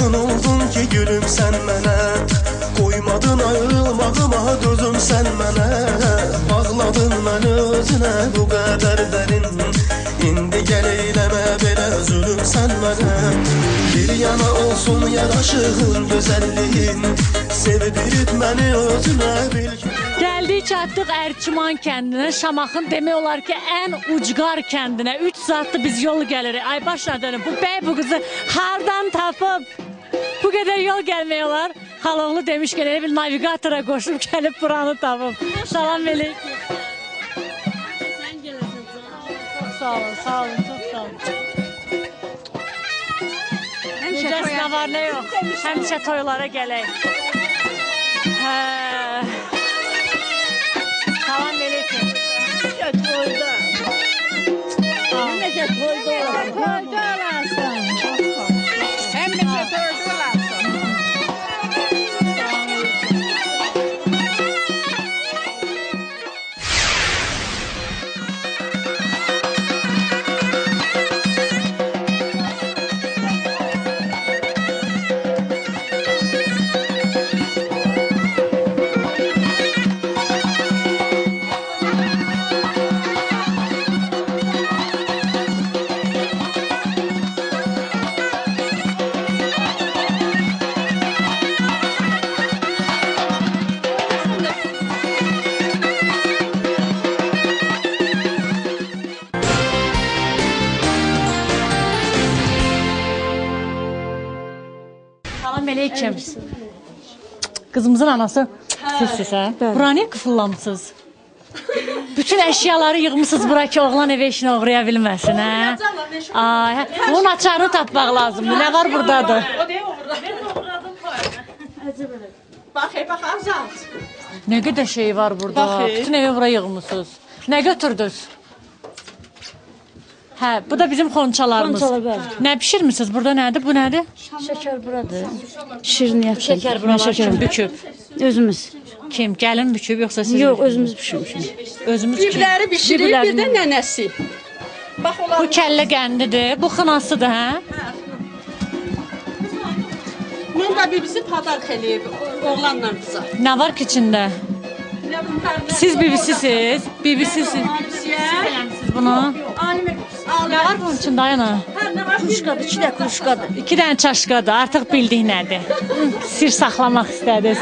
yakın oldun ki gülüm sen mənə, koymadın ayrılmağıma gözüm sen mənə, bağladın məni özünə bu qədər dərin, indi gəl eyləmə belə zülüm sen mənə. Bir yana olsun yaraşığın, gözəlliyin, sevdirib məni özünə bil ki... Geldik çattık Erçiman kendine, Şamaxın demək olar ki en ucqar kendine. 3 saatdir biz yol gəlirik. Ay başına dönüm, bu bey bu kızı hardan tapıb bu kadar yol gəlmək olar? Xaloğlu demiş ki, bir navigatora koşup gelip buranı tapıb. Salam Melek. Sen gelesin. Çok sağ olun, sağ olun, çok sağ olun. Necəsi ne var ne yok. Həmişə toylara gələk. Salam Melek'im. Necə toyda? Necə toyda olasın? Hem necə toyda olasın? Melekim, kızımızın anası sizsiniz ha? Bura niye kıfırlamışsınız? Bütün eşyaları yığmışsınız bura ki oğlan eve işini uğraya bilmesin ha? Bunun açarını tapmaq lazım. Ne var buradadır? Ne kadar şey var burada? Bütün evi buraya yığmışsınız. Ne götürdünüz? Hə, bu da bizim xonçalarımız. Nə pişirmisiniz? Burada nədir? Bu nədir? Şəkər buradır. Şirniyyat. Şəkər buralar kim büküb? Özümüz. Kim? Gəlin büküb yoxsa siz? Yox, özümüz bükübmüşük. Özümüz kim? Bibləri bişirir, bir də nənəsi. Bax onlar. Bu kəllə qəndidir, bu xınasıdır, hə? Bunun da bibisi padarx eləyib oğlanla qıza. Nə var ki içində? Siz bibisisiz, bibisisiz. Siz bunu. Ne var bunun için Dayana? Kuşkadır, 2 tane kuşkadır. 2 tane çaşkadır, artık bildik nədir. Sir saxlamaq istədiniz.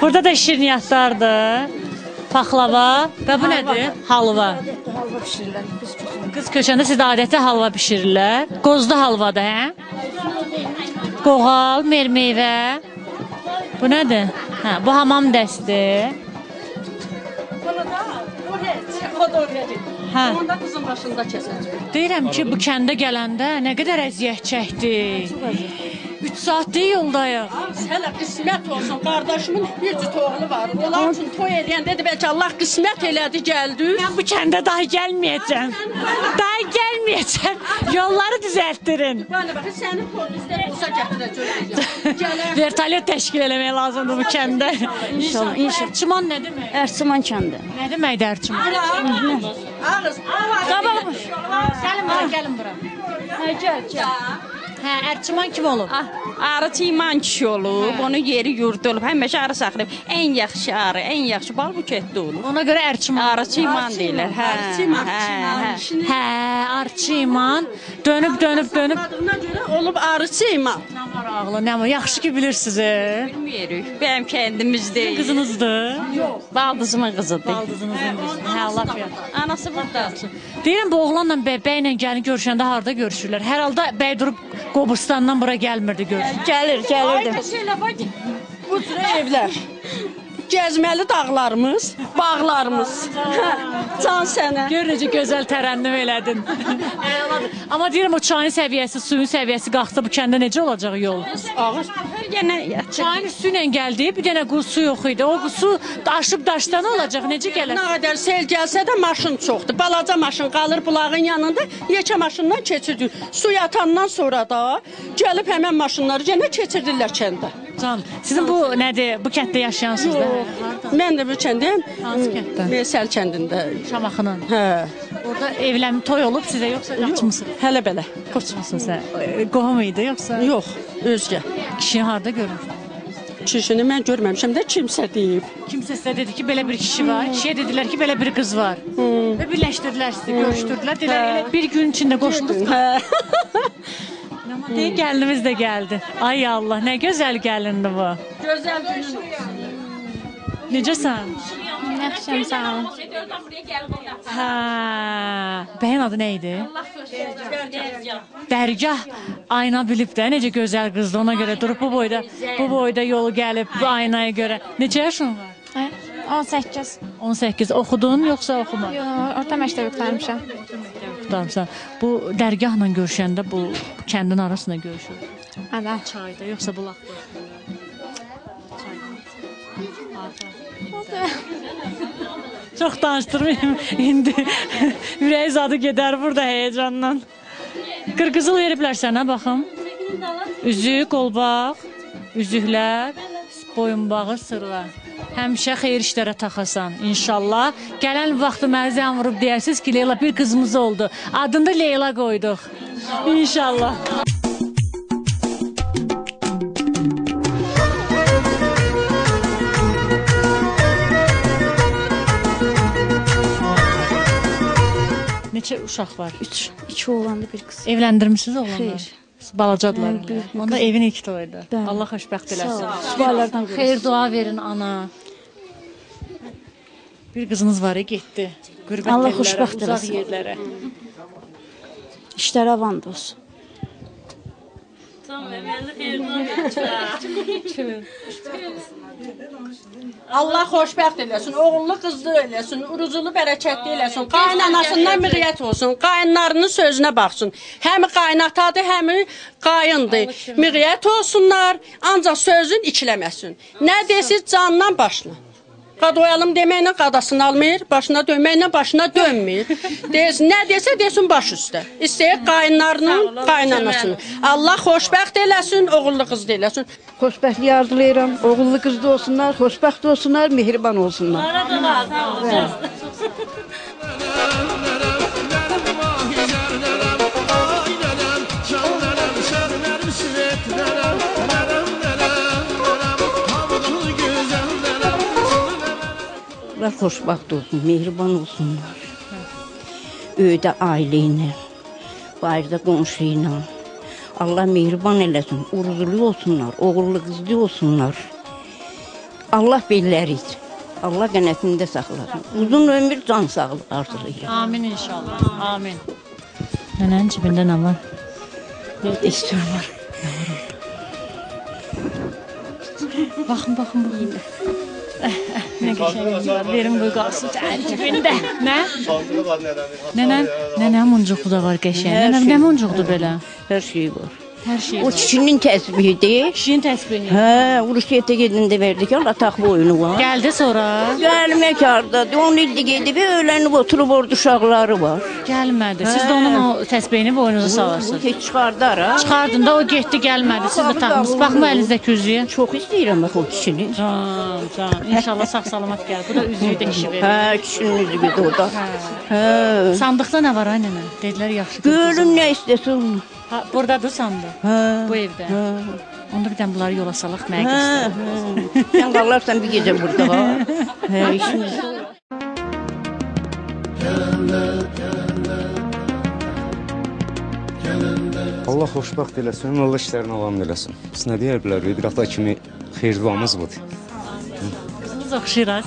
Burada da şirniyyatlardır. Paxlava ve bu nədir? Halva. Qız köşəndə siz adətə halva pişirirlər. Qozlu halvadır, hə? Qoğal, mermeyvə. Bu nədir? Hə, bu hamam dəsti. Hə. Onda qızın başında kəsəcək. Deyirəm ki, bu kəndə gələndə nə qədər əziyyət çəkdik. 3 saatdir yoldayıq. Hələ qismət olsun, qardaşımın bir cüt oğlu var. Onlar üçün toy eləyən dedi, bəlkə Allah qismət elədi, gəldi. Mən bu kəndə daha gəlməyəcəm. Daha gəlməyəcəm. Yolları düzəltdirin. Bəli, baxın, sənin polizlər busa gətirəcək. Vertolyot təşkil eləmək lazımdır bu kəndə. İnşallah, inşallah. Erçiman nə demək? Erçiman kəndi. Nə deməkdir Erçiman? Ağız, ağız. Gəlin bura, gəlin bura. Gəl, gəl. Hə, Erçiman kim olub? Arıçıman kişi olub, onun yeri yurdu olub, həmişə arı saxlayıb. En yaxşı arı, en yaxşı bal buketli olub. Ona görə Erçiman. Arıçıman deyirlər. Hə, Arıçıman. Dönüb, dönüb. Ona görə olub Arıçıman. Nə var ağlı, nə var? Yaxşı ki bilirsiniz. Bilmirik, benim kendimiz deyil. Kızınızdır? Yox. Baldızımın qızıdır. Baldızınızın qızıdır. Hə, Allah bilir. Anası burada. Deyirəm, bu oğlanla bəylə gəlin görüşəndə harada görüşürlər? Hər halda bəy durub Qobustandan bura gəlmirdi görür. Gəlirdi. Bu cürə evlər. Gəzməli dağlarımız, bağlarımız. Can sənə. Gör necə gözəl tərənnüm elədin. Amma deyirəm o çayın səviyyəsi, suyun səviyyəsi qalxsa bu kəndə necə olacaq yol? Ağır. Çayın üstü ilə gəldi, bir dənə su yox idi. O su aşıb daşdan olacaq, necə gəlir? Nə qədər sel gəlsə də maşın çoxdur. Balaca maşın qalır bulağın yanında, yekə maşından keçirdir. Su yatandan sonra da gəlib həmən maşınları yenə keçirdirlər kəndə. Can, sizin bu nədir, bu kənddə yaşayansınız da? Mən də bu kəndəyəm. Hansı kənddə? Veysəl kəndində. Şamaxının? Hə. burada evlənib toy olub sizə yoxsa qaçmısınız? Hələ belə. Qaçmısınız sən? Qohum idi yoxsa? Yox, özgə. Kişi harda görmüşəm? Kişini mən görməmişəm də kimsə deyib. Kimsə sizə dedi ki, belə bir kişi var. Kişiyə dedilər ki, belə bir qız var. Və birləşdirdilər sizi, görüşdürdülər. Dedilər, elə bir gün içində qoşdunuz. Gəlinimiz də gəldi. Ay Allah, nə gözəl gəlindi bu. Gözəl günün. Necəsən? Nəxşəm, sağ olun. Bəyin adı nə idi? Dərgah. Ayna bilib də, necə gözəl qızdı ona görə. Durub bu boyda yolu gəlib aynaya görə. Necə yaşın var? 18. 18. Oxudun, yoxsa oxumadın? Yox, orta məktəb qurtarmışam. Bu dərgahla görüşəndə bu kəndin arasında görüşür. Hələ. Çayda, yoxsa bulaqda? Çox danışdırmayayım, indi ürək zadı gedər burada həyəcandan. Qırqızıl veriblər sənə, baxım. Üzük, qolbaq, üzüklər, boyunbağı, sırlar. Həmişə xeyir işlərə taxasan, inşallah. Gələn vaxtı məzəm vurub deyərsiniz ki, Leyla bir qızımız oldu. Adını da Leyla qoyduq. İnşallah. Neçə uşaq var? 3. 2 oğlandı, bir qız. Evləndirmişsiniz oğlanı? Xeyr. Balacadılar. Onda evin ilk toydu. Allah xoşbəxt eləsin. Xeyr dua verin, ana. Bir qızınız var, getdi. Allah xoşbəxt eləsin. İşlərə vand olsun. Allah xoşbəxt eləsin, oğullu qızlı eləsin, uruzulu bərəkətli eləsin, qaynanasından miqyət olsun, qaynlarının sözünə baxsın. Həmi qaynatadır, həmi qayındır. Miqyət olsunlar, ancaq sözün ikiləməsin. Nə desiniz, candan başla. Qadoyalım deməklə qadasını almayır, başına dönməklə başına dönmür. Nə desə, desin baş üstə. İstəyir qaynlarının qaynanasını. Allah xoşbəxt eləsin, oğullu qız da eləsin. Xoşbəxtliyi arzulayıram, oğullu qız da olsunlar, xoşbəxt olsunlar, mehriban olsunlar. Aradalar, sağ olacaq. Xoşbaxt olsun, mehriban olsunlar. Öydə ailə ilə, bayırda qonşu ilə. Allah mehriban eləsin, uruzlu olsunlar, oğullu qızlı olsunlar. Allah belləridir. Allah qənətində saxlasın. Uzun ömür, can sağlığı arzulayır. Amin inşallah, amin. Nənənin cibində nə var? Nədə istiyor var? Nə var orada? Baxın, baxın, baxın. Nə qəşək edilər, verin bu qalsın cəncibində. Nə? Nənə muncuqu da var qəşək. Nə muncuqdu belə? Hər şey var. O kişinin təsbihidir. Kişinin təsbihi? Hə, Urusiyetə gedində verdik, Allah taxı boyunu var. Gəldi sonra? Gəlmək ardadır, 10 ildir gedib, öylənib oturub orada uşaqları var. Gəlmədi, siz də onun o təsbihini boynunuza salarsınız. Heç çıxardar, ha? Çıxardın da, o getdi, gəlmədi, siz də taxınız. Baxma əlinizdəki üzüyə. Çox istəyirəm o kişini. Can, can, inşallah sağ-salamat gəl. Bu da üzüyü də kişi verir. Hə, kişinin üzüyü də o da. Sandıqda nə var, ay buradadır sandı, bu evdə. Onda bir dən bunları yola salaq, mənə göstərək. Sən qallarsan bir gecə burada var. İşimiz olur. Allah xoşbaxt eləsin, Allah işlərinə alam eləsin. Biz nə deyər bilərik, bir ata kimi xeyir duamız budur. Qızınız oxşayır az.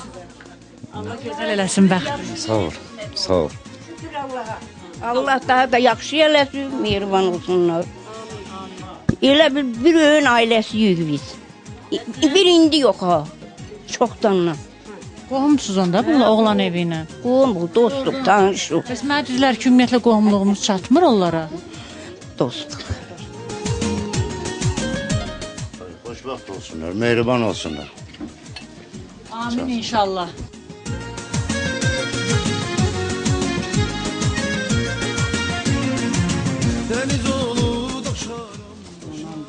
Allah gözəl eləsin, bəxt. Sağ ol, sağ ol. Allah daha da yaxşı eləsin, mehriban olsunlar. Elə bir öyün ailəsiyik biz. Bir indi yox ha, çoxdanla. Qohumsuz onda bununla oğlan evi ilə? Qohumluq, dostluq, tanışlıq. Bəs mənə dedilər ki, ümumiyyətlə qohumluğumuz çatmır onlara? Dostluq. Xoşbəxt olsunlar, mehriban olsunlar. Amin inşallah.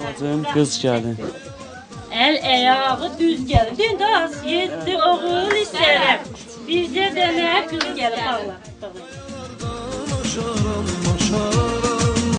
Bacım, qız gəlin. Əl-əyağı düz gəlin. Dün də az yeddi oğul istəyirəm. Bizə də nə qız gəlin. Maşallah maşallah.